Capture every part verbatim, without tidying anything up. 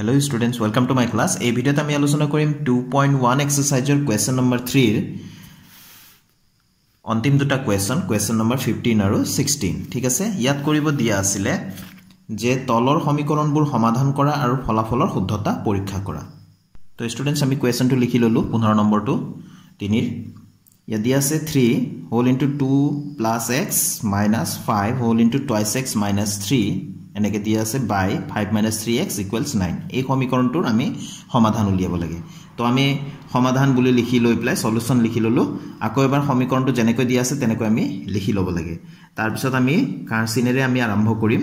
Hello students, welcome to my class. এই ভিডিওতে আমি আলোচনা করিম two point one এক্সারসাইজের কোয়েশ্চন নাম্বার three এর অন্তিম দুটা কোয়েশ্চন কোয়েশ্চন নাম্বার fifteen আর sixteen ঠিক আছে ইয়াত করিব দিয়া আছিলে যে তলৰ সমীকৰণবোৰ সমাধান কৰা আৰু ফলাফলৰ শুদ্ধতা পৰীক্ষা কৰা তো স্টুডেন্টস আমি কোয়েশ্চনটো লিখি ললো fifteen নম্বৰটো তিনিৰ ইয়া দিয়া আছে three whole into two plus x minus five whole into twice x minus three এনেকে দিয়া আছে by five minus three x equals nine এই সমীকৰণটোৰ আমি সমাধান উলিয়াব লাগে তো আমি সমাধান বুলি লিখি লৈ প্লাই সলিউশন লিখি ললো আকৌ এবাৰ সমীকৰণটো জেনেকৈ দিয়া আছে তেনেকৈ আমি লিখি লব লাগে তাৰ পিছত আমি কাৰচিনেৰে আমি আৰম্ভ কৰিম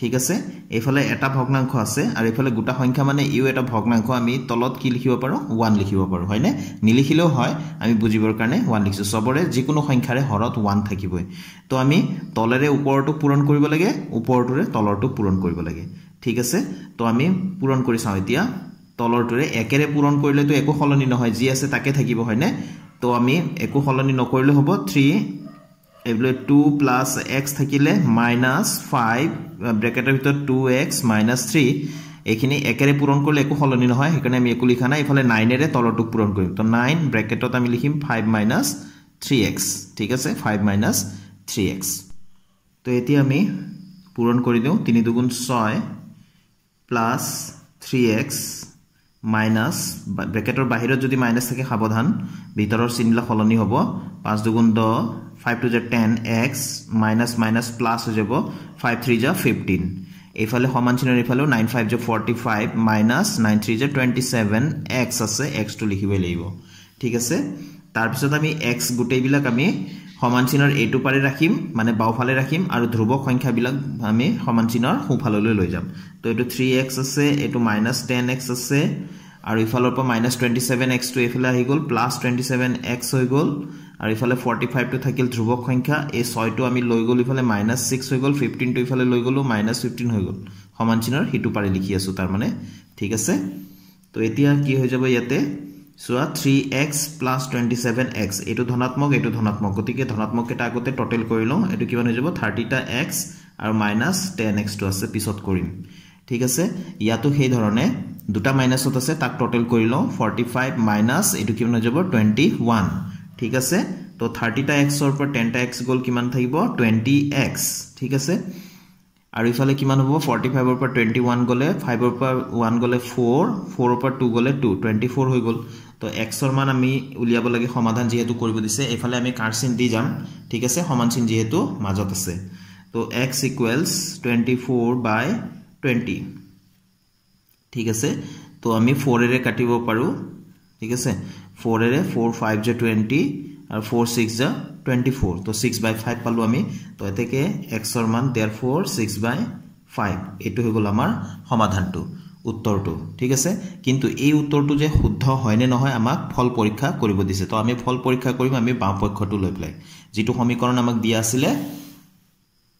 ঠিক আছে এইফালে এটা ভগ্নাংশ আছে আৰু এইফালে গোটা সংখ্যা মানে ইউ এটা ভগ্নাংশ আমি তলত কি লিখিব পাৰো one লিখিব পাৰো হয়নে নিলিখিলেও হয় আমি বুজিবৰ কাৰণে one লিখিছো সবৰে যিকোনো সংখ্যাৰে হৰত one থাকিবই তো আমি তলেৰে ওপৰটো পূৰণ কৰিব লাগে ওপৰটোৰে তলৰটো পূৰণ কৰিব লাগে ঠিক আছে তো আমি পূৰণ কৰি চাও এতিয়া তলৰটোৰে একেৰে পূৰণ কৰিলে তো একো হলনি নহয় জি আছে তাকে থাকিব হয়নে তো আমি একো হলনি নকৰিলে হ'ব three एब्ले two plus x থাকিলে minus five ব্র্যাকেটের ভিতর two x minus three এইখিনি একেৰে পূৰণ কৰিলে একো হলনি নহয় হেকনে আমি একো লিখা নাই ইফালে nine এৰে তলৰটো পূৰণ কৰিম তো nine ব্র্যাকেটত আমি লিখিম five minus three x ঠিক আছে five minus three x তো এতিয়া আমি পূৰণ কৰি দিও three two গুণ six plus three x minus ব্র্যাকেটৰ বাহিৰত যদি মাইনাস থাকে সাবধান ভিতৰৰ চিনলা হলনি হ'ব five two গুণ ten five to the ten x minus minus plus हो जाएगा five three जा fifteen इफाले हमान चिन्ह इफाले nine five जा forty-five minus nine three जा twenty-seven x असे x तो लिखी हुई लेगो ठीक है से तार पिछले तमी x गुटे बिला कमी हमान चिन्ह a two पारे रखीम माने बाव फाले रखीम आरु ध्रुवक संख्या बिला हमें हमान चिन्ह हूँ फालो ले लो जाम तो ये तो three x असे ये तो minus ten x असे आरु इफाले पर minus twenty-seven x तो इफाले ही गोल plus twenty-seven x हो गोल আর ইফালে forty-five টু থাকিল ধ্রুবক সংখ্যা এই six টু আমি লৈ গল ইফালে minus six হৈ গল fifteen টু ইফালে লৈ গল minus fifteen হৈ গল সমান চিনৰ হিটু পাৰি লিখি আছো তাৰ মানে ঠিক আছে তো এতিয়া কি হৈ যাব ইয়াতে সোয়া three x plus twenty-seven x এটো ধনাত্মক এটো ধনাত্মক গতিকে ধনাত্মক এটা আগতে টোটাল কৰি লও এটো কিমান হৈ যাব thirty টা x আৰু minus ten x টু আছে পিছত কৰিম ঠিক আছে ইয়াতো সেই ধৰণে দুটা মাইনাসত আছে তাক টোটাল কৰি লও forty-five minus এটো কিমান হৈ যাব twenty-one ठीक আছে तो thirty টা x ওপর ten টা x গোল কিমান থাকিব twenty x ঠিক আছে আর ইফালে কিমান হবো forty-five ওপর twenty-one গলে five ওপর one গলে four four ওপর two গলে two twenty-four হৈ গল তো x এর মান আমি উলিয়াব লাগে সমাধান যেহেতু কৰিব দিছে এফালে আমি কারচিন দি যাম ঠিক আছে সমান চিন যেহেতু মাজত আছে তো x equals twenty-four by twenty ঠিক আছে তো আমি four এর কাটিব পাৰো ठीक আছে four এর four five ja twenty আর four six ja twenty-four তো six by five পালো আমি তো এতেকে x এর মান therefore six by five এটো হৈ গল আমাৰ সমাধানটো উত্তৰটো ঠিক আছে কিন্তু এই উত্তৰটো যে শুদ্ধ হয় নে নহয় আমাক ফল পৰীক্ষা কৰিব দিছে তো আমি ফল পৰীক্ষা কৰিম আমি বাম পক্ষটো লৈ প্লাই যেটো সমীকৰণ আমাক দিয়া আছিল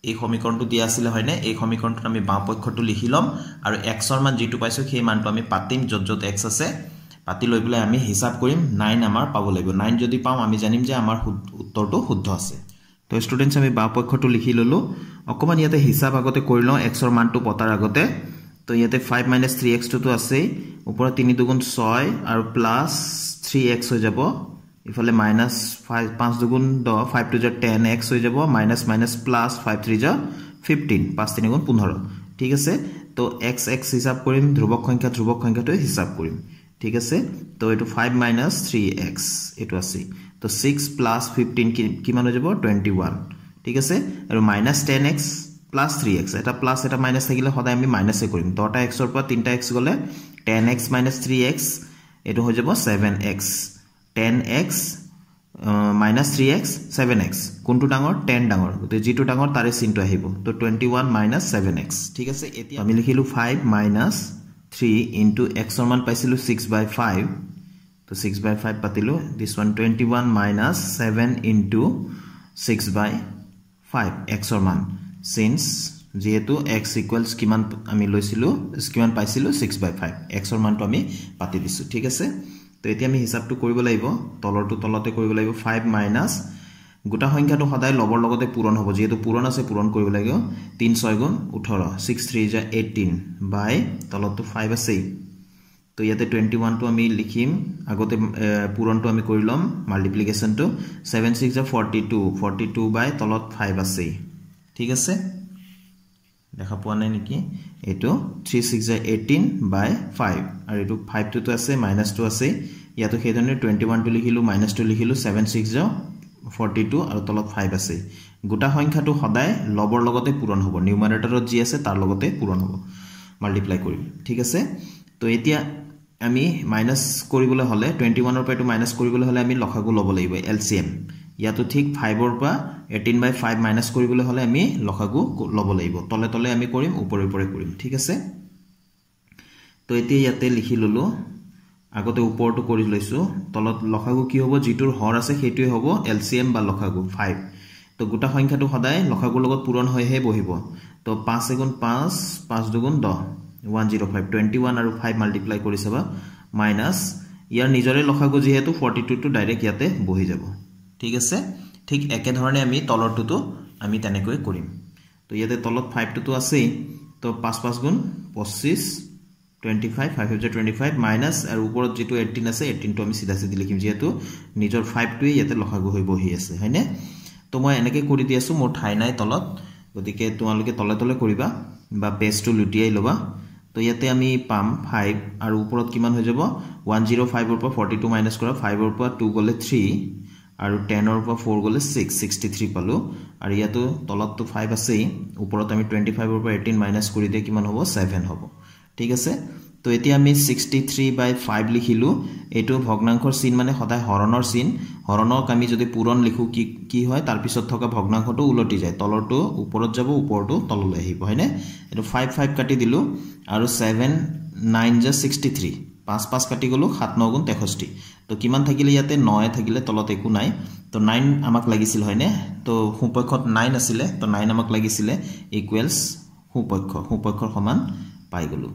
এই সমীকৰণটো দিয়া আছিল হয়নে এই সমীকৰণটো আমি বাম পক্ষটো লিখি লম আৰু x এর মান যেটো পাইছো সেই মানটো আমি পাতিম যত যত x আছে পাতি লৈ পেলাই আমি হিসাব কৰিম nine আমাৰ পাব লাগিব nine যদি পাম আমি জানিম যে আমাৰ উত্তৰটো শুদ্ধ আছে তো স্টুডেন্টস আমি বাম পক্ষটো লিখি ললো অকমান ইয়াতে হিসাব আগতে কৰি লও x ৰ মানটো পতাৰ আগতে তো ইয়াতে five minus three x টো আছে ওপৰ three two গুণ six আৰু প্লাস three x হৈ যাব ইফালে minus five five two গুণ ten five two ten x হৈ যাব minus minus plus five three fifteen five three গুণ fifteen ঠিক আছে তো x x হিসাব কৰিম ধ্রুবক সংখ্যা ধ্রুবক সংখ্যাটো হিসাব কৰিম ठीक है तो ये तो five minus three x ये तो आसी तो six plus fifteen की की मान हो जाएगा twenty-one ठीक है और minus ten x plus three x ये तो plus ये तो minus था कि लोग होता है मैं minus से करेंगे तो आटा x और पर तीन टा x गोले ten x minus three x ये तो हो जाएगा seven x ten x minus three x seven x কোনটো ডাঙৰ ten ডাঙৰ গতে জিটো ডাঙৰ তারে চিনটো আহিব তো twenty-one minus seven x ঠিক আছে এতিয়া আমি লিখিলো five minus three into x or man paisilu six by five to six by five patilu this one twenty-one minus seven into six by five x or man since jehetu x equals kiman ami loisilu kiman paisilu six by five x or man to ami pati disu thik ase to eti ami hisab tu koribo laibo tolor tu tolote koribo laibo five minus গোটা সংখ্যাটো সদায় লবৰ লগতে পূৰণ হ'ব যেহেতু পূৰণ আছে পূৰণ কৰিব লাগিব तीन ছয় গুণ अठारह six three is eighteen by তলটো five আছে তো ইয়াতে twenty-one টো আমি লিখিম আগতে পূৰণটো আমি কৰিলাম মাল্টিপ্লিকেশনটো seven six is forty-two forty-two by তলত five আছে ঠিক আছে দেখা পোৱা নাই নেকি এটো three six is eighteen by five আৰু এটো five টো আছে minus two আছে ইয়াতে সেইদনে twenty-one টো লিখিলো minus two লিখিলো seven six forty-two আৰু তলত five আছে গোটা সংখ্যাটো সদায় লবৰ লগতে পূৰণ হ'ব নিউমারেটৰত জি আছে তাৰ লগতে পূৰণ হ'ব মাল্টিপ্লাই কৰিম ঠিক আছে তো এতিয়া আমি মাইনাস কৰিবলৈ হলে twenty-one ৰ পাটো মাইনাস কৰিবলৈ হলে আমি লসাগু ল'ব লাগিব এলসিএম ইয়াটো ঠিক five ৰ পা eighteen by five মাইনাস কৰিবলৈ হলে আমি লসাগু ল'ব লাগিব তলে তলে আমি কৰিম ওপৰে ওপৰে কৰিম ঠিক আছে তো এতিয়া ইয়াতে লিখি ললো আগতে ওপৰটো কৰি লৈছো তলত লখাগু কি হ'ব জিটুৰ হৰ আছে হেতুই হ'ব এলসিএম বা লখাগু five তো গোটা সংখ্যাটো সদায় লখাগুৰ লগত পূৰণ হৈ হে বহিব তো five গুণ five five দুগুণ ten one hundred five twenty-one আৰু five মাল্টিপ্লাই কৰিছবা মাইনাস ইয়াৰ নিজৰে লখাগু যেহেতু forty-two টো ডাইৰেক্ট ইয়াতে বহি যাব ঠিক আছে ঠিক একে ধৰণে আমি তলৰটো তো আমি তেনেকৈ কৰিম তো ইয়াতে তলত five টো আছে তো five five গুণ twenty-five twenty-five five twenty-five minus আর উপর যেটো eighteen আছে eighteen তো আমি সিধা সিধা লিখিম যেহেতু নিজৰ five টোই ইয়াতে লখাগু হৈ বহি আছে হয়নে তো মই এনেকে কৰি দি আছো মোৰ ঠাই নাই তলত গতিকে তোমালোকে তলে তলে কৰিবা বা পেজটো লুটিয়াই লবা তো ইয়াতে আমি পাম five আৰু ওপৰত কিমান হৈ যাব one hundred five ৰ পৰা forty-two minus কৰা five ৰ পৰা two গলে three আৰু ten ৰ পৰা four গলে six sixty-three পালো আৰু ইয়াতো তলত তো five আছে ওপৰত আমি twenty-five ৰ পৰা eighteen minus কৰি দে কিমান হ'ব seven হ'ব ঠিক আছে তো এতিয়া আমি sixty-three by five লিখিলো এটো ভগ্নাংশৰ চিন মানে সদায় হৰণৰ চিন হৰণক আমি যদি পূৰণ লিখো কি কি হয় তাৰ পিছত থকা ভগ্নাংশটো উলটি যায় তলৰটো ওপৰত যাব ওপৰটো তললৈ আহিব হয়নে এটো five five কাটি দিলো আৰু seven nine just sixty-three five five কাটি গলো seven nine গুণ sixty-three তো কিমান থাকিলে ইয়াতে nine থাকিলে তলত একো নাই তো nine আমাক লাগিছিল হয়নে তো হুপক্ষত nine আছিলে তো nine আমাক লাগিছিল ইকুৱেলস হুপক্ষ হুপক্ষৰ সমান পাই গলো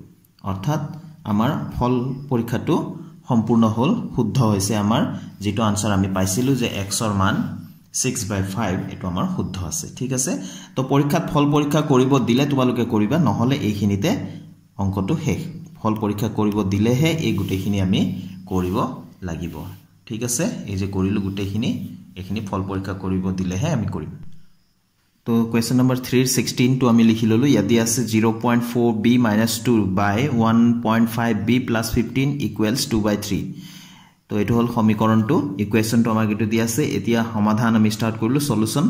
অর্থাৎ আমার ফল পরীক্ষাটো সম্পূর্ণ হল শুদ্ধ হইছে আমার যেটো আনসার আমি পাইছিলু যে x এর মান six by five এটো আমার শুদ্ধ আছে ঠিক আছে তো পরীক্ষাত ফল পরীক্ষা কৰিব দিলে তোমালোকে কৰিবা নহলে এইখিনিতে অঙ্কটো শেষ ফল পরীক্ষা কৰিব দিলে হে এই গুটেখিনি আমি কৰিব লাগিব ঠিক আছে এই যে কৰিলু গুটেখিনি এইখিনি ফল পরীক্ষা কৰিব দিলে হে আমি কৰিম तो क्वेश्चन नंबर three sixteen तो आमी लिखिललो यदि आसे zero point four b - two by one point five b plus fifteen equals two by three तो एटो हल समीकरण तो इक्वेशन तो आमाक एटो दिया आसे एतिया समाधान आमी स्टार्ट करलो सॉल्यूशन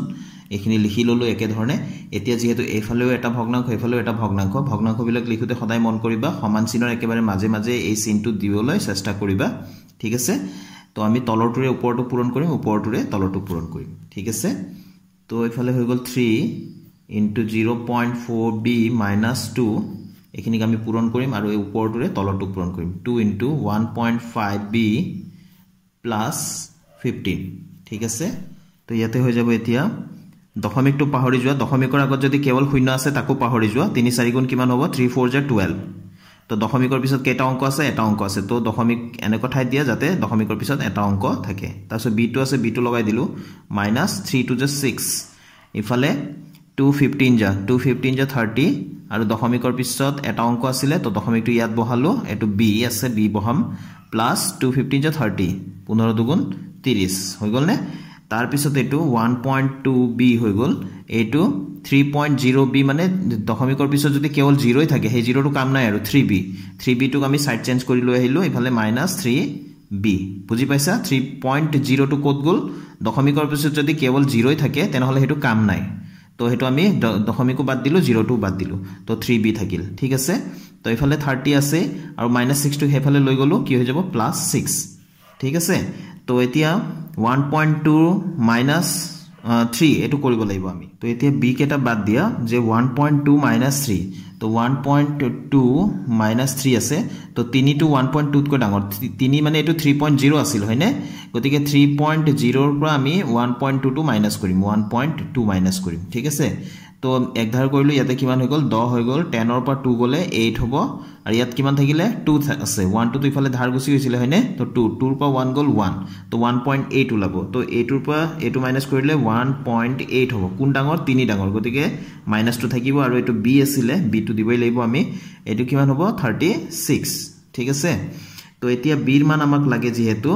एखिनि लिखिललो एके धरणे एतिया जेहेतु एफालेও এটা ভগ্নাংশ এফালেও এটা ভগ্নাংশ ভগ্নাংশ বিলাক লিখতে সদায় মন কৰিবা সমান চিনৰ একেবাৰে মাজে মাজে এই চিনটো দিবলৈ চেষ্টা কৰিবা ঠিক আছে তো আমি তলৰটোৰে ওপৰটো পূৰণ কৰিম ওপৰটোৰে তলৰটো পূৰণ কৰিম ঠিক আছে तो इफाले हो गेल three into zero point four b minus two एखिनिक आमी पूरण करिम आरो उपर टुरे तलर टु पूरण करिम two into one point five b plus fifteen ठीक আছে तो ইয়াতে হৈ যাব এতিয়া দশমিক টু পাহৰি যোৱা দশমিকৰ আগত যদি কেৱল শূন্য আছে তাকো পাহৰি যোৱা three চাৰি গুণ কিমান হ'ব three four is twelve তো দশমিকৰ পিছত কেটা অংক আছে এটা অংক আছে তো দশমিক এনেক ঠাই দিয়া যাতে দশমিকৰ পিছত এটা অংক থাকে তাৰপিছত b টো আছে b টো লগাই দিলু minus three to just six ইফালে two fifteen যা two fifteen যা thirty আৰু দশমিকৰ পিছত এটা অংক আছিলে তো দশমিকটো ইয়াত বহালো এটো b আছে b বহাম প্লাস two fifteen যা thirty fifteen দুগুণ thirty হৈ গল নে তাৰ পিছত এটো one point two b হৈ গল এটো three point zero b মানে দশমিকৰ পিছত যদি কেৱল জিরোই থাকে হে জিরোটো কাম নাই আৰু three b three b টুক আমি সাইড চেঞ্জ কৰি লৈ আহিলো ইফালে minus three b বুজি পাইছা three point zero টু কোড গল দশমিকৰ পিছত যদি কেৱল জিরোই থাকে তেনহলে হেটো কাম নাই তো হেটো আমি দশমিকো বাদ দিলো জিরোটো বাদ দিলো তো three b থাকিল ঠিক আছে তো ইফালে thirty আছে আৰু minus six টু হেফালে লৈ গলো কি হৈ যাব plus six ঠিক আছে তো এতিয়া one point two three এটো কৰিব লাগিব আমি তো এতিয়া b কেটা বাদ দিয়া যে one point two - three তো one point two - three আছে তো three to one point two তকৈ ডাঙৰ three মানে এটো three point zero আছিল হয়নে গতিকে three point zero ৰ পৰা আমি one point two to minus কৰিম one point two minus কৰিম ঠিক আছে তো এক ধার কইলো ইয়াতে কিমান হৈ গল ten হৈ গল ten অর পা two গলে eight হবো আর ইয়াত কিমান থাকিলে two আছে one two দুই ফালে ধার গুছি হৈছিল হয়নে তো two two পা one গল one তো one point eight উলাব তো eight এর পা eight মাইনাস কৰিলে one point eight হবো কোন ডাঙৰ তিনি ডাঙৰ গতিকে minus two থাকিব আৰু এটো b আছিল b to দিবই লাগিব আমি এটো কিমান হবো thirty-six ঠিক আছে তো এতিয়া b এর মান আমাক লাগে যেহেতু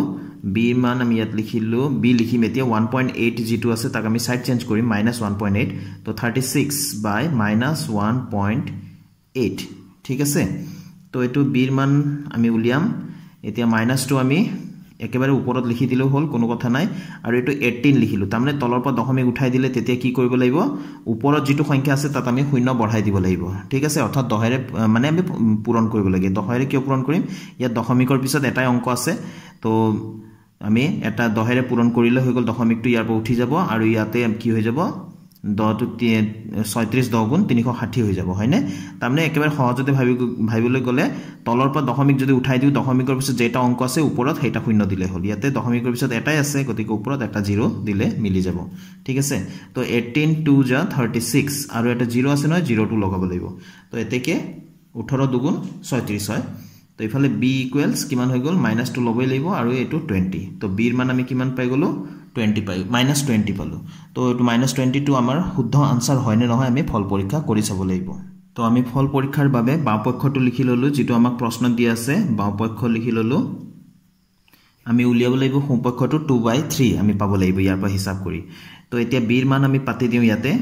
b মান আমি ইয়াত লিখিলো b লিখিম এতিয়া one point eight যেটো আছে তাক আমি সাইড চেঞ্জ কৰিম minus one point eight তো thirty-six by minus one point eight ঠিক আছে তো এটো b এর মান আমি উলিয়াম এতিয়া minus two আমি একেবারে উপৰত লিখি দিলো হল কোনো কথা নাই আৰু এটো eighteen লিখিলো তাৰমানে তলৰ পৰা দশমিক উঠাই দিলে তেতিয়া কি কৰিব লাগিব উপৰত যেটো সংখ্যা আছে তাত আমি শূন্য বঢ়াই দিব লাগিব ঠিক আছে অৰ্থাৎ ten ৰে মানে আমি পূৰণ কৰিব লাগে ten ৰে কি পূৰণ কৰিম ইয়া দশমিকৰ পিছত এটাই অংক আছে তো আমি এটা ten ৰে পূৰণ কৰিলে হৈ গল দশমিকটো ইয়াৰ পৰা উঠি যাব আৰু ইয়াতে কি হৈ যাব ten টু thirty-six ten গুণ three sixty হৈ যাব হয়নে তাৰমানে একেবাৰে সহজতে ভাবি ভাবিলে গলে তলৰ পৰা দশমিক যদি উঠাই দিও দশমিকৰ পিছত যেটা অংক আছে ওপৰত হেটা শূন্য দিলে হল ইয়াতে দশমিকৰ পিছত এটাই আছে গতিকে ওপৰত এটা জিরো দিলে মিলি যাব ঠিক আছে তো eighteen two যা thirty-six আৰু এটা জিরো আছে নহয় জিরো টু লগাব লাগিব তো এতেকে eighteen two গুণ thirty-six হয় তো ইফালে b ইকুয়ালস কিমান হৈ গল minus two লবই লাগিব আৰু এটো twenty তো b এর মান আমি কিমান পাই গলো twenty পাই minus twenty পালো তো এটো minus twenty-two আমাৰ শুদ্ধ আনসার হয় নে নহয় আমি ফল পৰীক্ষা কৰি চাব লাগিব তো আমি ফল পৰীক্ষাৰ বাবে বাওপক্ষটো লিখি ললো যেটো আমাক প্ৰশ্ন দি আছে বাওপক্ষ লিখি ললো আমি উলিয়াব লাগিব সোঁপক্ষটো two by three আমি পাব লাগিব ইয়াৰ পৰা হিচাপ কৰি তো এতিয়া b এর মান আমি পাতি দিও ইয়াতে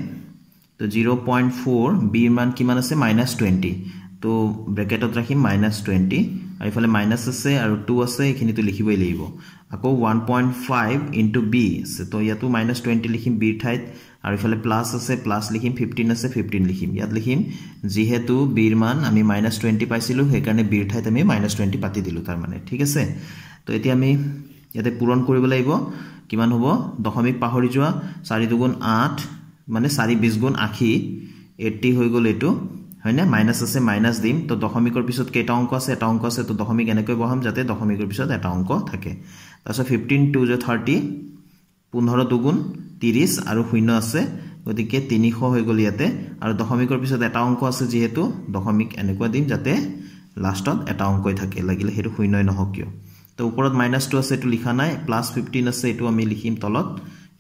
তো zero point four b এর মান কিমান আছে minus twenty তো ব্র্যাকেটত রাখি minus twenty আর ইফালে মাইনাস আছে আর two আছে এখানে তো লিখিবই লাগিব আকো one point five * b আছে তো ইয়াতো minus twenty লিখিম b ঠাইত আর ইফালে প্লাস আছে প্লাস লিখিম fifteen আছে fifteen লিখিম ইয়াত লিখিম যেহেতু b এর মান আমি minus twenty পাইছিলু হে কারণে b ঠাইত আমি minus twenty পাতি দিলু তার মানে ঠিক আছে তো এতিয়া আমি ইয়াতে পূৰণ কৰিব লাগিব কিমান হ'ব দশমিক পাহৰি যোৱা four two eight মানে four twenty eighty হৈ গল এটো হয়নে মাইনাস আছে মাইনাস দিম তো দশমিকৰ পিছত কেটা অংক আছে এটা অংক আছে তো দশমিক এনেকৈ বহাম যাতে দশমিকৰ পিছত এটা অংক থাকে তাৰছত fifteen two thirty fifteen দুই গুণ thirty আৰু শূন্য আছে গতিকে three hundred হৈ গল ইয়াতে আৰু দশমিকৰ পিছত এটা অংক আছে যেহেতু দশমিক এনেকৈ দিম যাতে লাষ্টত এটা অংকই থাকে লাগিলে হেতু শূন্যই নহকিও তো ওপৰত minus two আছে এটো লিখা নাই plus fifteen আছে এটো আমি লিখিম তলত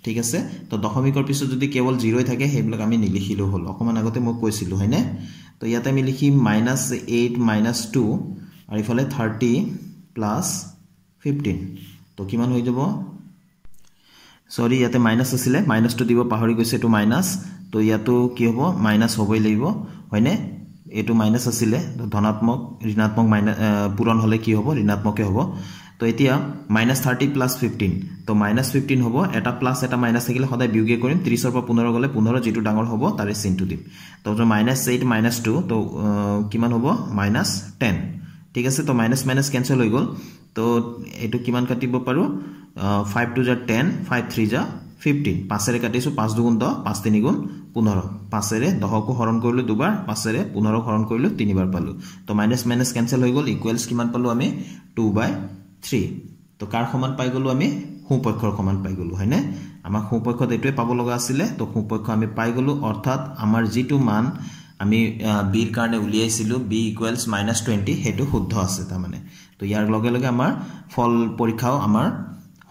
ঠিক আছে তো দশমিকৰ পিছত যদি কেৱল জিরোই থাকে হেবিলাক আমি নিলিখিলো হল অকমান আগতে মই কৈছিলো হয়নে তো ইয়াতে আমি লিখিম minus eight minus two আর ইফালে thirty plus fifteen তো কিমান হৈ যাব সরি ইয়াতে মাইনাস আছিল minus two দিব পাহৰি গৈছে টু মাইনাস তো ইয়াতো কি হ'ব মাইনাস হ'বই লাগিব হয়নে এটো মাইনাস আছিল তো ধনাত্মক ঋণাত্মক মাইনাস পূৰণ হলে কি হ'ব ঋণাত্মকই হ'ব তো এতিয়া minus thirty plus fifteen তো minus fifteen হবো এটা প্লাস এটা মাইনাস থাকিলে সদায় বিয়োগে কৰিম thirty অৰ পৰা fifteen গলে fifteen যেটো ডাঙৰ হবো তারে চিনটো দিম তো minus eight minus two তো কিমান হবো minus ten ঠিক আছে তো মাইনাস মাইনাস ক্যান্সেল হৈ গল তো এটো কিমান কাটিব পাৰো five two ten five three fifteen পাঁচ ৰে কাটিছো five দুগুণ ten five তিন গুণ fifteen five ৰে ten কো হৰণ কৰিলো দুবাৰ five ৰে fifteen হৰণ কৰিলো তিনিবাৰ পালো তো মাইনাস মাইনাস ক্যান্সেল হৈ গল ইকুৱেলস কিমান পালো আমি two by three তো কার সমান পাই গলো আমি সোঁপক্ষৰ সমান পাই গলো হয়নে আমাৰ সোঁপক্ষত এটোই পাব লগা আছিল তো সোঁপক্ষ আমি পাই গলো অৰ্থাৎ আমাৰ যেটো মান আমি b এর কাৰণে উলিয়াইছিলো b equals minus twenty হেতু শুদ্ধ আছে তাৰ মানে তো ইয়াৰ লগে লগে আমাৰ ফল পৰীক্ষাও আমাৰ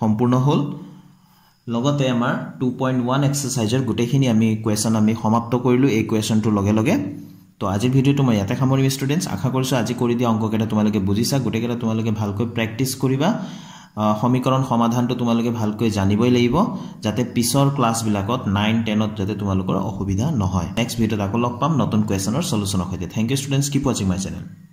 সম্পূৰ্ণ হল লগতে আমাৰ two point one এক্সাৰসাইজৰ গুটেখিনি আমি কোৱেশ্চন আমি সমাপ্ত কৰিলো এই কোৱেশ্চনটো লগে লগে তো আজিৰ ভিডিওটো মই ইয়াতে সামৰিম ষ্টুডেন্টছ আশা কৰিছো আজি কৰি দিয়া অংককেটা তোমালোকে বুজিছা গুটেকেটা তোমালোকে ভালকৈ প্ৰেক্টিস কৰিবা সমীকৰণ সমাধানটো তোমালোকে ভালকৈ জানিবই লাগিব যাতে পিছৰ ক্লাস বিলাকত nine ten ত যাতে তোমালোকৰ অসুবিধা নহয় নেক্সট ভিডিওত আকৌ লগ পাম নতুন কোৱেশ্চনৰ সলিউচনৰ সৈতে thank you students keep watching my channel